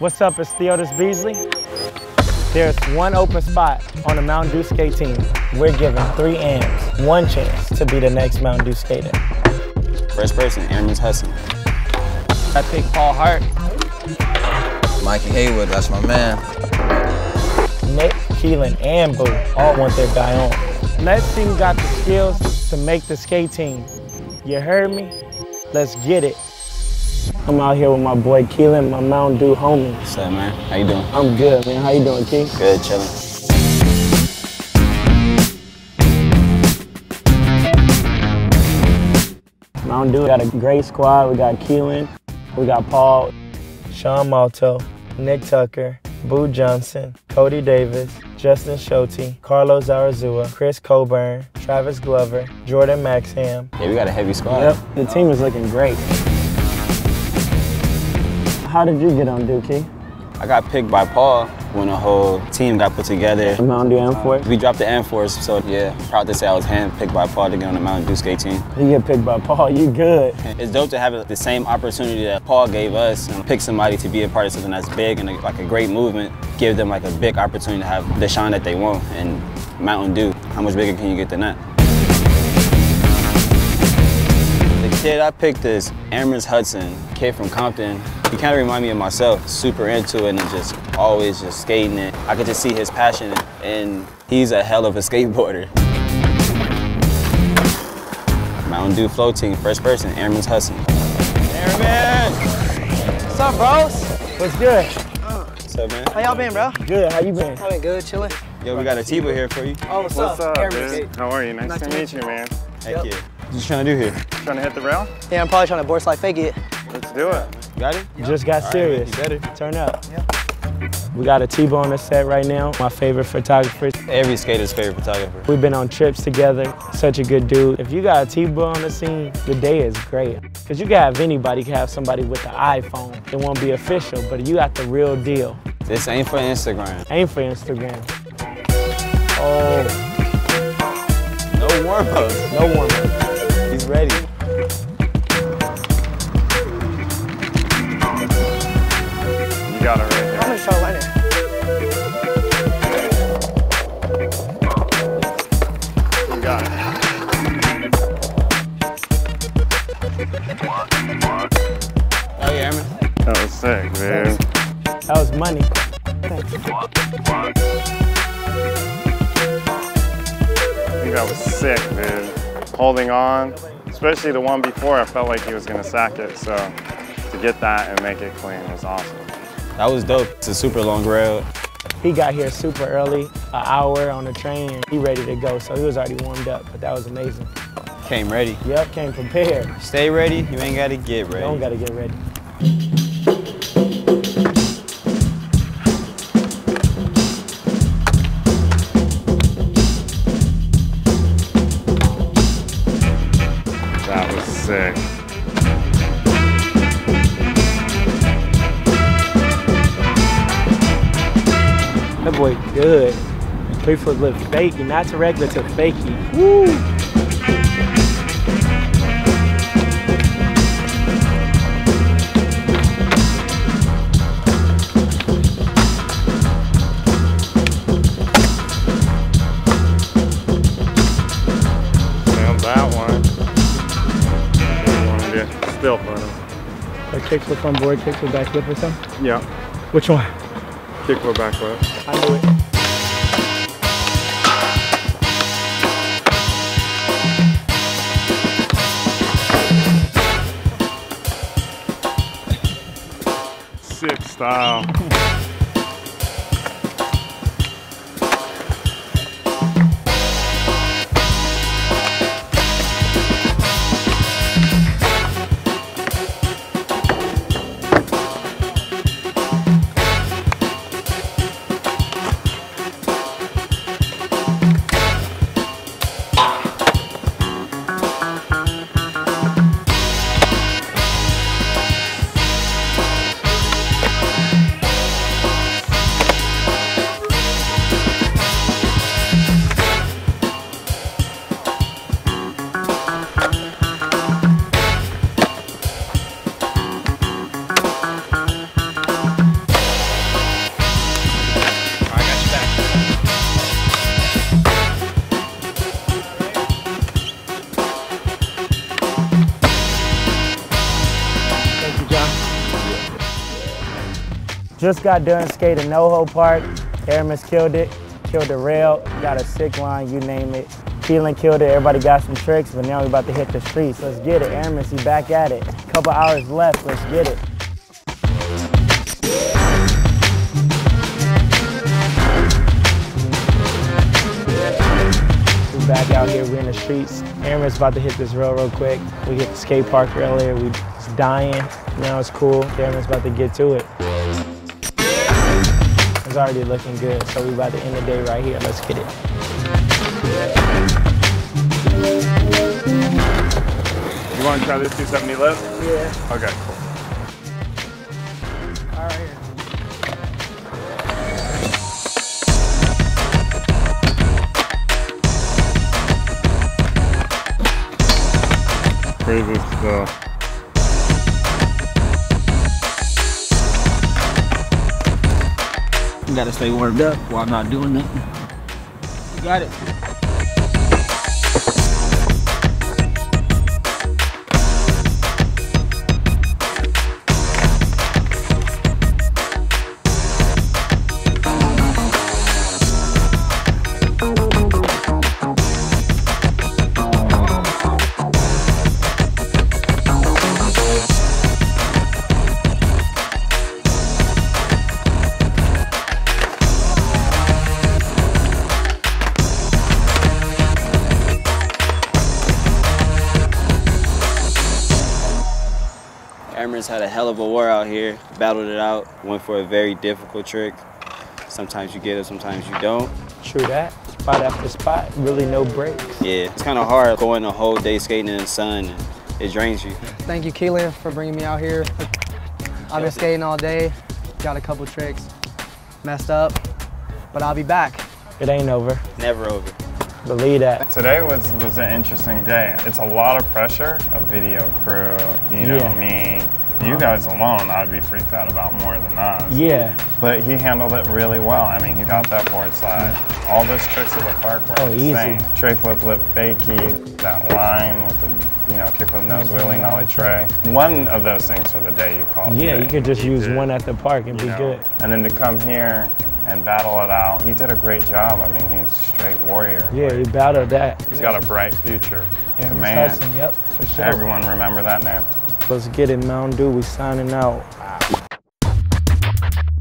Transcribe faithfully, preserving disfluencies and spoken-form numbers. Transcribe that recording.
What's up, it's Theotis Beasley. There's one open spot on the Mountain Dew Skate Team. We're giving three Ams one chance to be the next Mountain Dew skater. First person, Aramis Hudson. I picked Paul Hart. Mikey Haywood, that's my man. Nick, Keelan, and Boo all want their guy on. Let's see who got the skills to make the skate team. You heard me? Let's get it. I'm out here with my boy Keelan, my Mountain Dew homie. What's up, man? How you doing? I'm good, man. How you doing, Key? Good, chillin'. Mountain Dew, we got a great squad. We got Keelan, we got Paul, Sean Malto, Nick Tucker, Boo Johnson, Cody Davis, Justin Shoti, Carlos Arazua, Chris Coburn, Travis Glover, Jordan Maxham. Yeah, we got a heavy squad. Yep, the team is looking great. How did you get on Dew, Key? I got picked by Paul when the whole team got put together. The Mountain Dew M Force? We dropped the M Force, so yeah, proud to say I was handpicked by Paul to get on the Mountain Dew Skate Team. You get picked by Paul, you good. It's dope to have the same opportunity that Paul gave us and pick somebody to be a part of something that's big and like a great movement, give them like a big opportunity to have the shine that they want. And Mountain Dew, how much bigger can you get than that? The kid I picked is Aramis Hudson, kid from Compton. He kind of reminded me of myself, super into it and just always just skating it. I could just see his passion, and he's a hell of a skateboarder. Mountain Dew Flow Team, first person, Aramis Hudson. Aramis! What's up, bros? What's good? Uh, what's up, man? How y'all been, bro? Good, how you been? I've been good, chilling. Yo, we got Atiba here for you. Oh, what's, what's up, up man? How are you? Nice, nice to, to meet you, man. Thank you. What you trying to do here? Trying to hit the rail? Yeah, I'm probably trying to board slide fake it. Let's do it. Got it? Yep. Just got all serious. Right, you better. Turn up. Yep. We got Atiba on the set right now, my favorite photographer. Every skater's favorite photographer. We've been on trips together, such a good dude. If you got Atiba on the scene, the day is great. Because you can have anybody, you can have somebody with the iPhone. It won't be official, but you got the real deal. This ain't for Instagram. Ain't for Instagram. Oh. No warm-up. No warm-up. He's ready. Got it right there. I'm gonna try to line it. You got it. Oh yeah, man. That was sick, man. That was money. I think that was sick, man. Holding on, especially the one before, I felt like he was gonna sack it. So to get that and make it clean was awesome. That was dope. It's a super long rail. He got here super early, an hour on the train, and he ready to go. So he was already warmed up, but that was amazing. Came ready. Yep, came prepared. Stay ready, you ain't gotta get ready. You don't gotta get ready. That was sick. That boy good. Three foot lift fakey, not to regular to fakey. Woo! Found that one. That one yeah, still fun. A kickflip on board, kickflip backflip or something? Yeah. Which one? Kick her back left. I know it. Sick style. Just got done skating NoHo Park. Aramis killed it, killed the rail, got a sick line, you name it. Keelan killed it, everybody got some tricks, but now we're about to hit the streets. Let's get it, Aramis, you back at it. Couple hours left, let's get it. Back out here, we're in the streets. Aramis about to hit this rail real quick. We hit the skate park earlier, we was dying. Now it's cool, Aramis about to get to it. It's already looking good, so we about to end the day right here. Let's get it. You want to try this two seventy lift? Yeah. Okay, cool. All right. Crazy stuff. You gotta stay warmed up while not doing nothing. You got it. Had a hell of a war out here, battled it out, went for a very difficult trick. Sometimes you get it, sometimes you don't. True that, spot after spot, really no breaks. Yeah, it's kind of hard going the whole day skating in the sun. It drains you. Thank you, Keelan, for bringing me out here. I've been skating all day, got a couple tricks, messed up, but I'll be back. It ain't over. Never over. Believe that. Today was, was an interesting day. It's a lot of pressure, a video crew, you know, yeah. me. You guys alone, I'd be freaked out about more than us. Yeah. But he handled it really well. I mean, he got that board slide. All those tricks of the park were oh, insane. Easy. Tray flip, lip, fakie, that line with the, you know, kick with nose wheelie, nollie tray. One of those things for the day you called. Yeah, you could just you use did. one at the park and you be know? good. And then to come here and battle it out, he did a great job. I mean, he's a straight warrior. Yeah, he battled that. He's got a bright future. Yeah, man. Hudson, yep, for sure. Everyone remember that name. Let's get it, Mountain Dew, we signing out.